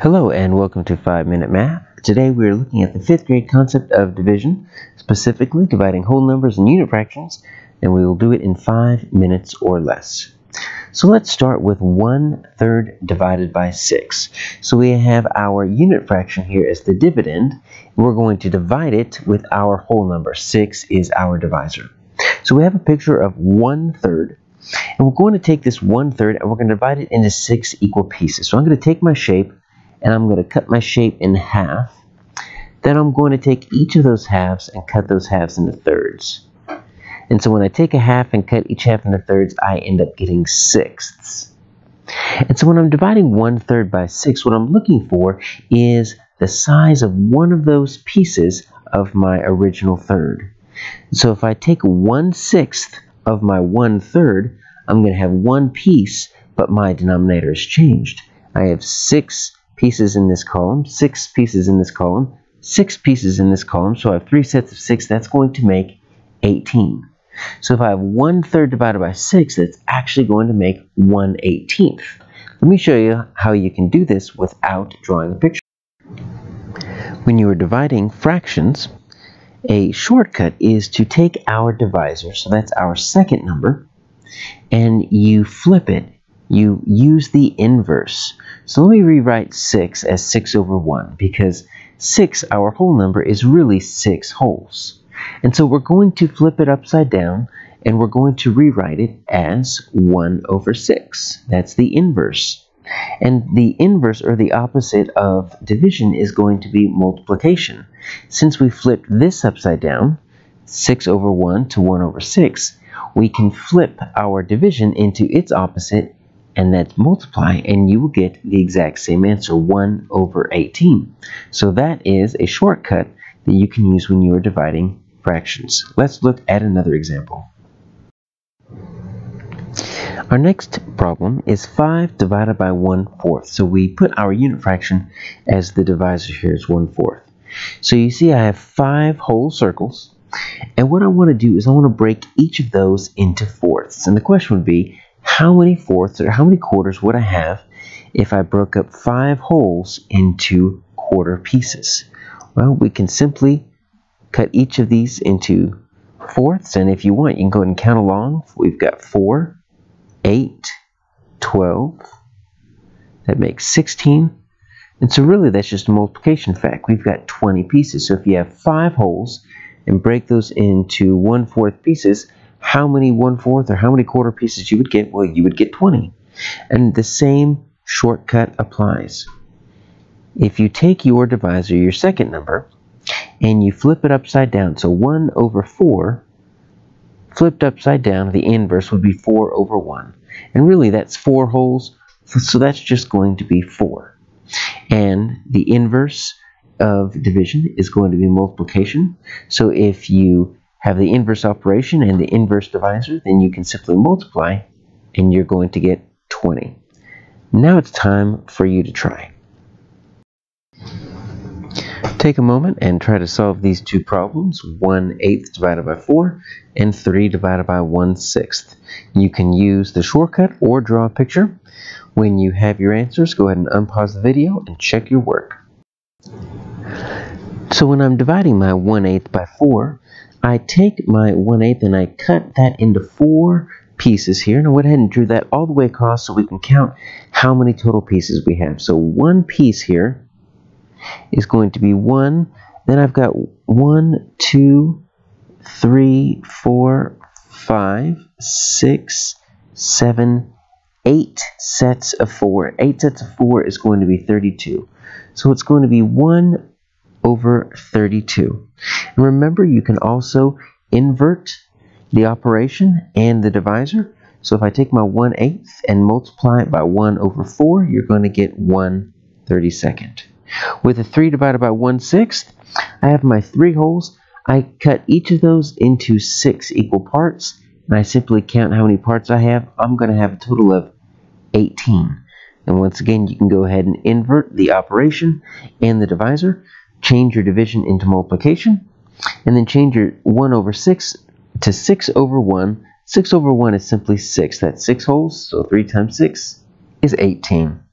Hello and welcome to 5-Minute Math. Today we are looking at the 5th grade concept of division, specifically dividing whole numbers and unit fractions, and we will do it in 5 minutes or less. So let's start with 1/3 divided by 6. So we have our unit fraction here as the dividend, and we're going to divide it with our whole number. 6 is our divisor. So we have a picture of 1/3. And we're going to take this 1/3 and we're going to divide it into 6 equal pieces. So I'm going to take my shape and I'm going to cut my shape in half. Then I'm going to take each of those halves and cut those halves into thirds. And so when I take a half and cut each half into thirds, I end up getting sixths. And so when I'm dividing 1/3 by 6, what I'm looking for is the size of one of those pieces of my original third. So if I take 1/6 of my 1/3, I'm going to have one piece, but my denominator has changed. I have 6 pieces in this column, 6 pieces in this column, 6 pieces in this column, so I have 3 sets of 6. That's going to make 18. So if I have 1/3 divided by 6, that's actually going to make 1/18. Let me show you how you can do this without drawing a picture. When you are dividing fractions, a shortcut is to take our divisor, so that's our second number, and you flip it. You use the inverse. So let me rewrite 6 as 6/1, because 6, our whole number, is really 6 wholes. And so we're going to flip it upside down, and we're going to rewrite it as 1/6. That's the inverse. And the inverse, or the opposite of division, is going to be multiplication. Since we flipped this upside down, 6/1 to 1/6, we can flip our division into its opposite, and that's multiply, and you will get the exact same answer, 1/18. So that is a shortcut that you can use when you are dividing fractions. Let's look at another example. Our next problem is 5 divided by 1/4. So we put our unit fraction as the divisor here is 1/4. So you see I have 5 whole circles, and what I want to do is I want to break each of those into fourths. And the question would be, how many fourths or how many quarters would I have if I broke up 5 wholes into quarter pieces? Well, we can simply cut each of these into fourths, and if you want, you can go ahead and count along. We've got 4, 8, 12, that makes 16, and so really that's just a multiplication fact. We've got 20 pieces, so if you have 5 wholes and break those into 1/4 pieces, how many 1/4 or how many quarter pieces you would get? Well, you would get 20, and the same shortcut applies. If you take your divisor, your second number, and you flip it upside down, so 1/4, flipped upside down, the inverse would be 4/1. And really, that's 4 wholes, so that's just going to be 4. And the inverse of division is going to be multiplication. So if you have the inverse operation and the inverse divisor, then you can simply multiply, and you're going to get 20. Now it's time for you to try. Take a moment and try to solve these two problems, 1/8 divided by 4 and 3 divided by 1/6. You can use the shortcut or draw a picture. When you have your answers, go ahead and unpause the video and check your work. So when I'm dividing my 1/8 by 4, I take my 1/8 and I cut that into 4 pieces here. And I went ahead and drew that all the way across so we can count how many total pieces we have. So one piece here is going to be 1, then I've got 1, 2, 3, 4, 5, 6, 7, 8 sets of 4. 8 sets of 4 is going to be 32. So it's going to be 1/32. And remember, you can also invert the operation and the divisor. So if I take my 1/8 and multiply it by 1/4, you're going to get 1/32. With a 3 divided by 1/6, I have my 3 wholes. I cut each of those into 6 equal parts, and I simply count how many parts I have. I'm going to have a total of 18. And once again, you can go ahead and invert the operation and the divisor, change your division into multiplication, and then change your 1/6 to 6/1. 6/1 is simply 6. That's 6 wholes, so 3 times 6 is 18.